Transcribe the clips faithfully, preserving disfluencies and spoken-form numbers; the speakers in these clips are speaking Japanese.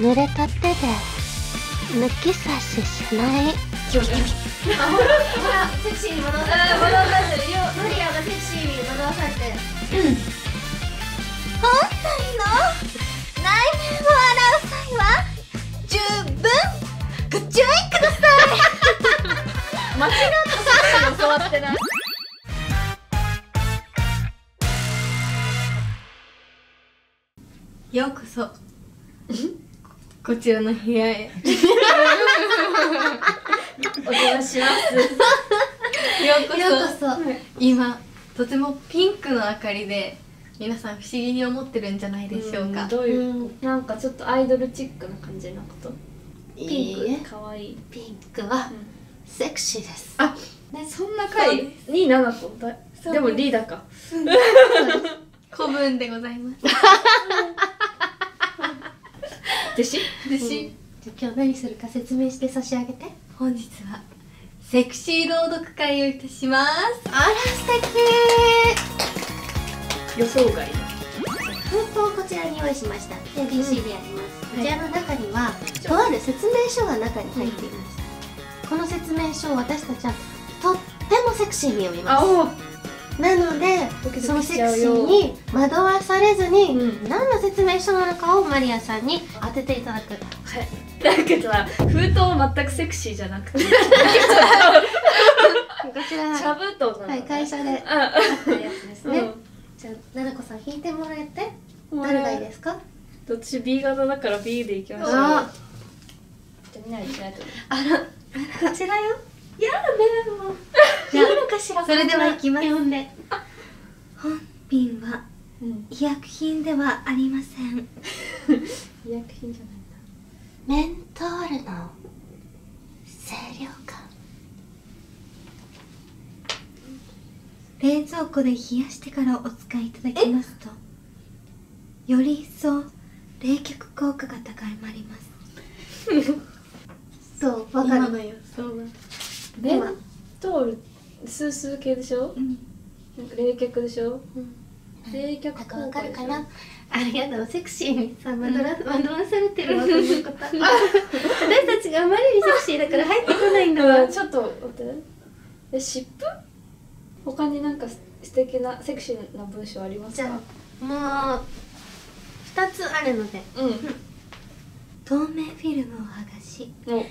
濡れた手で抜き差ししない。セクシーに物をさせて、マリアがセクシーに物をさせて。うん。本体の内面を洗う際は十分ご注意ください。間違ったことも教わってない。ようこそこちらの部屋へお邪魔します。ようこ そ, ようこそ今とてもピンクの明かりで皆さん不思議に思ってるんじゃないでしょうか。うん、どういう、なんかちょっとアイドルチックな感じのこと。ピンク、いいえ、かわいい。ピンクはセクシーです。あ、ね、そんな回にななこだ。でもリーダーか古文でございます。弟子、弟子、うん、今日何するか説明して差し上げて。本日はセクシー朗読会をいたします。あら素敵。予想外だ。封筒をこちらに用意しました。 エービーシー であります。こちらの中には、はい、とある説明書が中に入っています。うん、この説明書を私たちはとってもセクシーに読みます。なのでそのセクシーに惑わされずに、うん、何の説明書なのかをマリアさんに当てていただく。はい。だけどは封筒は全くセクシーじゃなくてこちら茶封筒なの、はい、会社であったやつですね。うん、じゃあななこさん引いてもらえて、誰がいいですか？私 B 型だから B でいきましょう。じゃあみんなでしないと。あら、こちらよ。やだね、もう。じゃあそれではいきます。本品は医薬品ではありません。医薬品じゃないんだ。メントールの清涼感。冷蔵庫で冷やしてからお使いいただきますと、より一層冷却効果が高まります。そう、わかる。今の予想はメントールスースー系でしょ、うん、なんか冷却でしょ、うん、冷却効果。わかるかな。あれやだ、セクシーにさ惑わされてるわ、そういうこと。私たちがあまりにセクシーだから入ってこないんだわ。ちょっと待って、湿布、他になんか素敵なセクシーな文章ありますか？じゃあもうふたつあるので、うん、透明フィルムを剥がし、うん、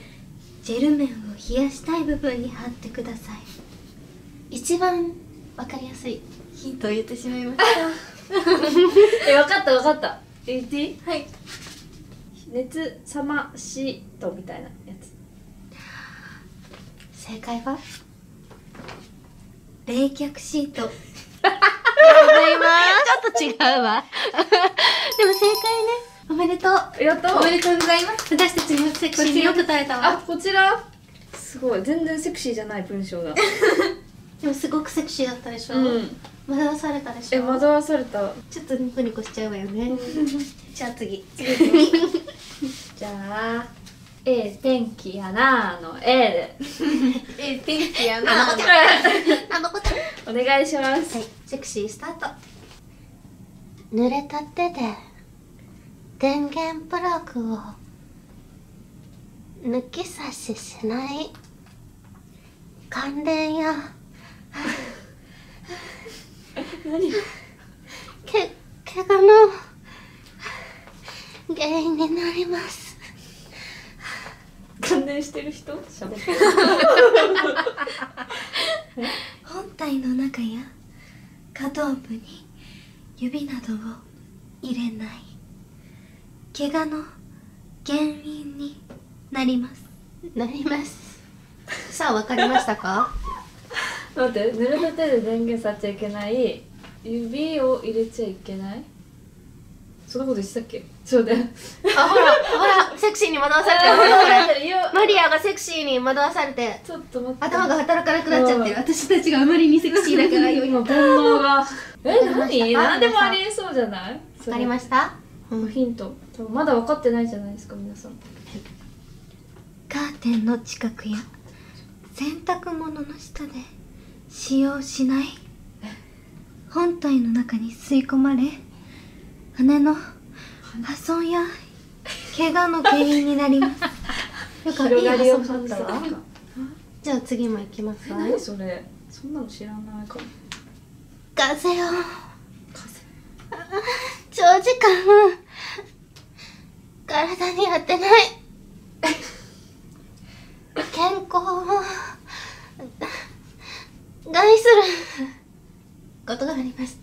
ジェル面を冷やしたい部分に貼ってください。一番わかりやすいヒントを言ってしまいました。え、わかったわかった。言っていい？はい。熱冷ましとみたいなやつ。正解は冷却シート。ございます。ちょっと違うわ。でも正解ね。おめでとう。やった。おめでとうございます。私たちもセクシーによく耐えたわ。あ、こちらすごい、全然セクシーじゃない文章だ。でもすごくセクシーだったでしょ。うん、惑わされたでしょ。え、惑わされた。ちょっとニコニコしちゃうわよね。じゃあ次じゃあ A 天気やなーの A で A 天気やなーのあのことお願いします。はい、セクシースタート。濡れた手で電源プラグを抜き差ししない関連や何け怪我の原因になります。関連してる人喋ってる本体の中や可動部に指などを入れない怪我の原因になります。なります。さあ、わかりましたか？待って、濡れた手で電源さっちゃいけない。指を入れちゃいけない。そんなこと言ってたっけ？そうだよ。あ、ほら、ほら、セクシーに惑わされてる。マリアがセクシーに惑わされて。ちょっと待って。頭が働かなくなっちゃってる。私たちがあまりにセクシーだから、今煩悩が。え、何？何でもありえそうじゃない？わかりました。ヒント、まだ分かってないじゃないですか、皆さん。カーテンの近くや洗濯物の下で使用しない。本体の中に吸い込まれ、羽の破損や怪我の原因になります。よかった。じゃあ次も行きますわ。何それ。そんなの知らないかも。風よ。風。長時間体に当てない。健康を害することがあります。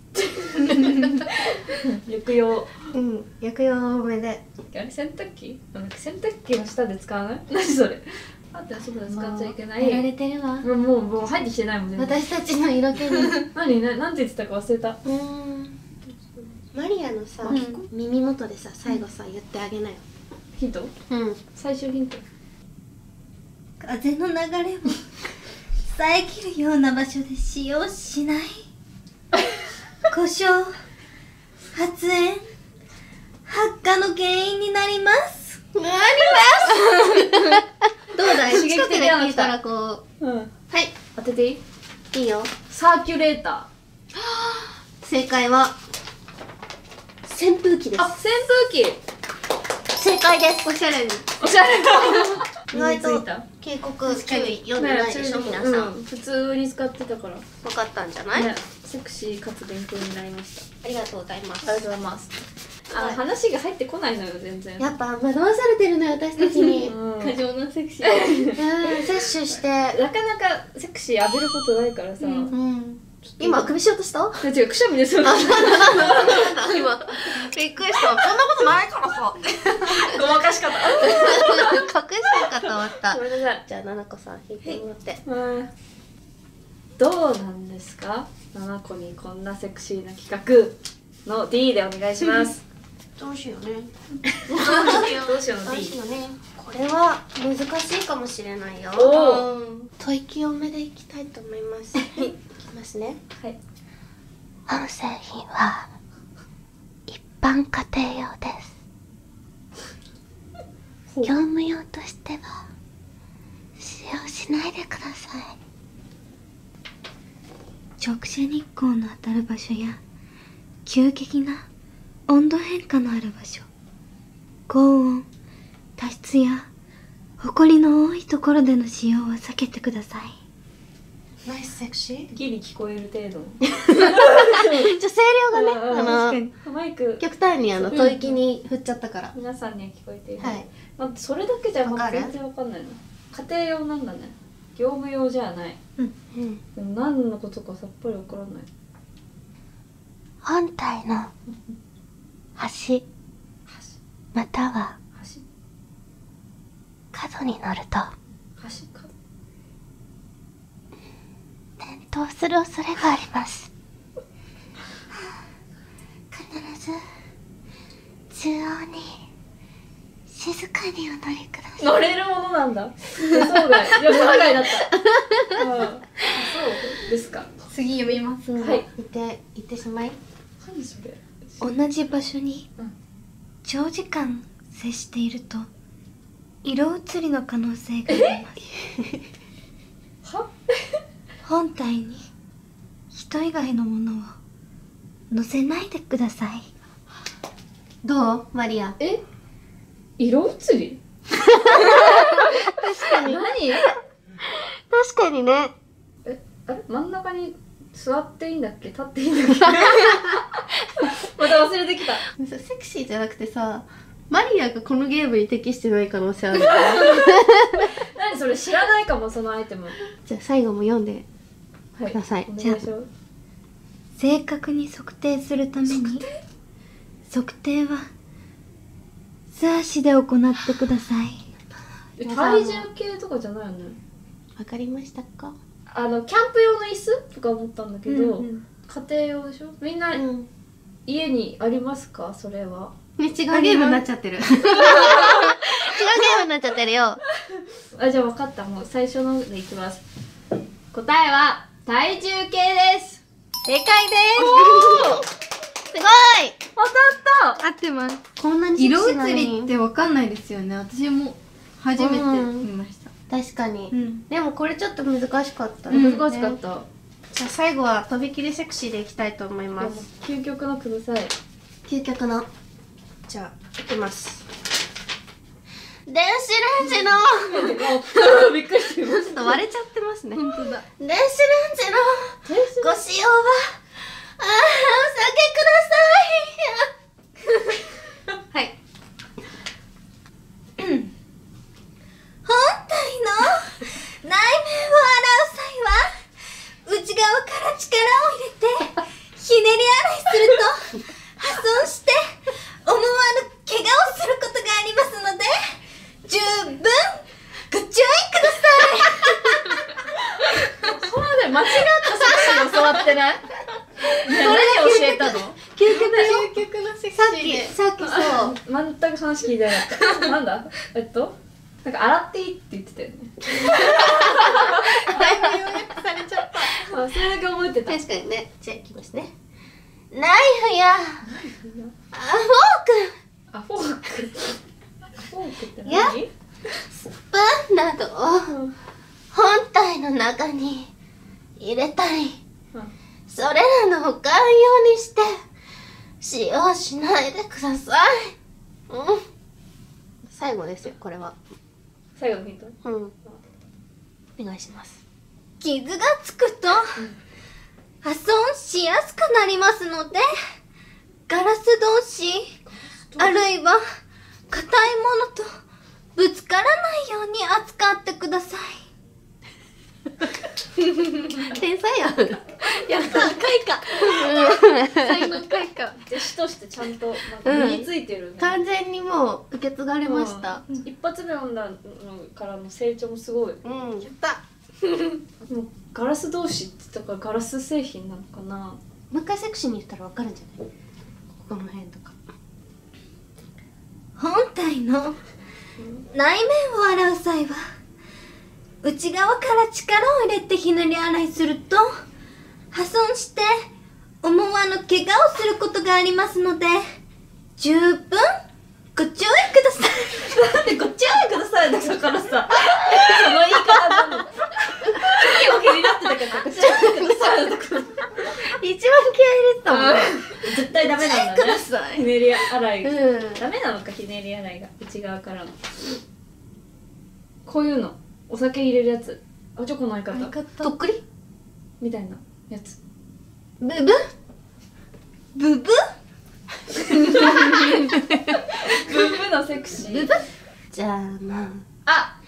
薬用、うん、薬用多めで。あれ洗濯機？洗濯機の下で使わない？何それ？あってあそこで使っちゃいけない。やられてるわ。もうもう入ってきてないもんね。私たちの色気に。何何何て言ってたか忘れた。うん。マリアのさ、うん、耳元でさ最後さ言ってあげなよ。ヒント？うん。最終ヒント。風の流れを遮るような場所で使用しない。故障、発煙、発火の原因になります。なります。どうだい？刺激的なの来たらこう。うん。はい。当てていい？いいよ。サーキュレーター。はあ。正解は扇風機です。あ、扇風機。正解です。おしゃれに。おしゃれに。意外と警告注意読んでないでしょ皆さん。普通に使ってたから分かったんじゃない？セクシーかつ勉強になりました。ありがとうございます。ありがとうございます。あの話が入ってこないのよ全然。やっぱ惑わされてるのよ私たちに。過剰なセクシー摂取してなかなかセクシー浴びることないからさ。今首しようとした？違う、くしゃみですよ。今びっくりした。こんなことないからさ。ごまかし方。隠してるかと思った。じゃあななこさん引いてもらって。どうなんですか？ななこにこんなセクシーな企画の ディー でお願いします。どうしようね。どうしようね。どうしようね。これは難しいかもしれないよ。吐息多めでいきたいと思います。ますね。はい。本製品は一般家庭用です。業務用としては使用しないでください。直射日光の当たる場所や急激な温度変化のある場所、高温、多湿やホコリの多いところでの使用は避けてください。ナイスセクシー。ギリ聞こえる程度。じゃ声量がね、あのマイク極端にあの吐息に振っちゃったから。皆さんには聞こえている。はい。まあそれだけじゃ全然わかんないの。家庭用なんだね。業務用じゃない。うんうん。何のことかさっぱりわからない。本体の端または角に乗ると。端角。どうする恐れがあります。必ず中央に静かにお乗りください。乗れるものなんだ。予想外、予想外だった。そうですか。次読みます。はい。いて、いてしまい。何それ。同じ場所に長時間接していると色移りの可能性があります。は？本体に人以外のものを乗せないでください。どうマリア？え？色移り？確かに。何？確かにね。え、あれ真ん中に座っていいんだっけ？立っていいんだっけ？また忘れてきた。セクシーじゃなくてさ、マリアがこのゲームに適してない可能性ある。何それ知らないかもそのアイテム。じゃあ最後も読んで。ください。じゃあ正確に測定するために測定は素足で行ってください。体重計とかじゃないよね。わかりましたか？あのキャンプ用の椅子とか思ったんだけど、家庭用でしょ。みんな家にありますか？それは。ね、違うゲームになっちゃってる。違うゲームになっちゃってるよ。あ、じゃあ分かった。もう最初のでいきます。答えは体重計です。正解です。すごい。当たった。合ってます。こんなに色移りって分かんないですよね。私も初めて見ました。確かに。うん、でもこれちょっと難しかった、ね。難しかった。ね、じゃあ最後はとびきりセクシーでいきたいと思います。究極のください。究極の。じゃあ、いきます。電子レンジのびっくりしてます。ちょっと割れちゃってますね。本当だ。電子レンジのご使用はあお避けください。話聞いてなかった。なんだ？えっと、なんか洗っていいって言ってたよね。だいぶ要約されちゃった。あ、それだけ覚えてた。確かにね。じゃあいきますね。ナイフやあフォーク。あ、フォーク。フォークって何？いや、スプーンなどを本体の中に入れたり、うん、それらの保管用にして使用しないでください。うん、最後ですよ、これは。最後のヒント？うん。お願いします。傷がつくと、破損しやすくなりますので、ガラス同士、あるいは、硬いものとぶつからないように扱ってください。天才やん。やった、開花。才能開花。弟子としてちゃんと身についてるね。完全にもう受け継がれました。一発目読んだのからの成長もすごい。うん、やった。ガラス同士ってだからガラス製品なのかな。もう一回セクシーに言ったらわかるんじゃない？ここの辺とか。本体の内面を洗う際は、内側から力を入れてひねり洗いすると破損して思わぬ怪我をすることがありますので十分ご注意ください。だってご注意くださいだからさその言い方なの。さっきも気になってたからご注意くださいだから一番気合い入れてたもんね。絶対ダメなんだね。ご注意ください。ひねり洗いダメなのか。ひねり洗いが内側からのこういうのお酒入れるやつ、あ、チョコの相方、とっくりみたいなやつ。ブブブブブブのセクシー。ブブじゃあまあ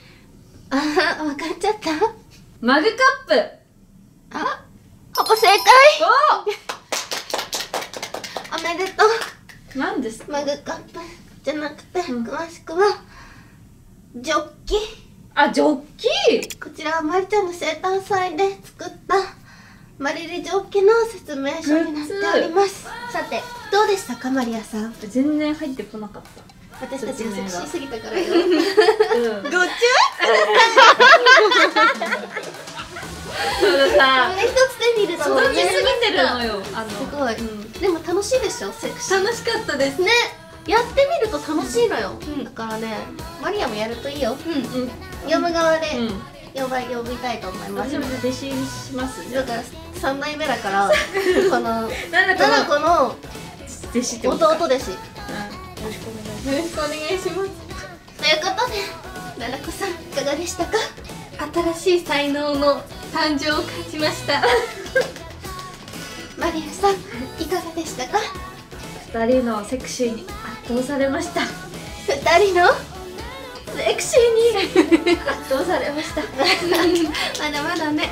ああ分かっちゃった。マグカップ。あ、ここ正解。おおめでとう。なんですかマグカップじゃなくて、詳しくはジョッキ。あ、ジョッキー。こちらはまりちゃんの生誕祭で作ったマリリジョッキの説明書になっております。さて、どうでしたかマリアさん。全然入ってこなかった。私たちがセクシーすぎたからよ。ご注意ください。一つ手に入れたのね。届きすぎてるのよ。すごい。でも楽しいでしょ。セクシー楽しかったですね。やってみると楽しいのよ。だからね、マリアもやるといいよ。読む側で呼ば呼びたいと思います。私も弟子します。だから三代目だからこのななこの弟子弟弟子。よろしくお願いします。よろしくお願いします。ということで、ななこさんいかがでしたか。新しい才能の誕生を感じました。マリアさんいかがでしたか。二人のセクシーに圧倒されました。二人の。セクシーに圧倒されました。まだまだね。